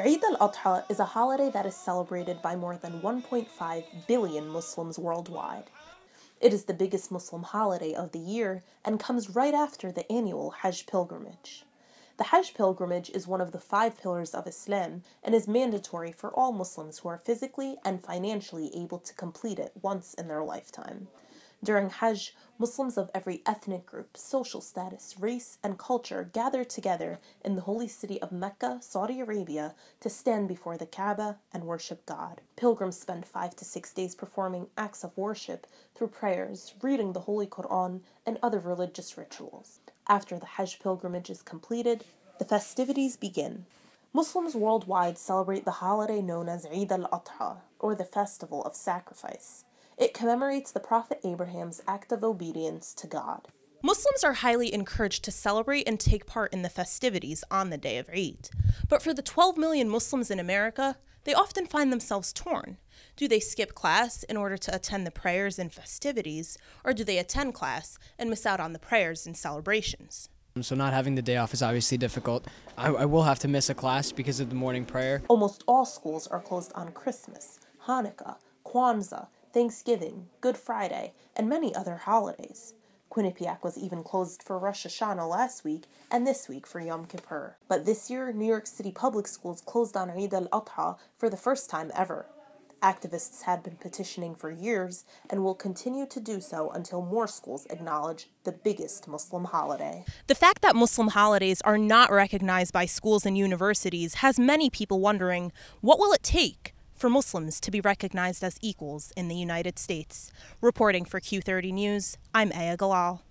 Eid al-Adha is a holiday that is celebrated by more than 1.5 billion Muslims worldwide. It is the biggest Muslim holiday of the year and comes right after the annual Hajj pilgrimage. The Hajj pilgrimage is one of the 5 pillars of Islam and is mandatory for all Muslims who are physically and financially able to complete it once in their lifetime. During Hajj, Muslims of every ethnic group, social status, race, and culture gather together in the holy city of Mecca, Saudi Arabia, to stand before the Kaaba and worship God. Pilgrims spend 5 to 6 days performing acts of worship through prayers, reading the Holy Quran, and other religious rituals. After the Hajj pilgrimage is completed, the festivities begin. Muslims worldwide celebrate the holiday known as Eid al-Adha, or the Festival of Sacrifice. It commemorates the Prophet Abraham's act of obedience to God. Muslims are highly encouraged to celebrate and take part in the festivities on the day of Eid. But for the 12 million Muslims in America, they often find themselves torn. Do they skip class in order to attend the prayers and festivities, or do they attend class and miss out on the prayers and celebrations? So not having the day off is obviously difficult. I will have to miss a class because of the morning prayer. Almost all schools are closed on Christmas, Hanukkah, Kwanzaa, Thanksgiving, Good Friday, and many other holidays. Quinnipiac was even closed for Rosh Hashanah last week and this week for Yom Kippur. But this year, New York City public schools closed on Eid al-Adha for the first time ever. Activists had been petitioning for years and will continue to do so until more schools acknowledge the biggest Muslim holiday. The fact that Muslim holidays are not recognized by schools and universities has many people wondering, what will it take for Muslims to be recognized as equals in the United States? Reporting for Q30 News, I'm Aya Galal.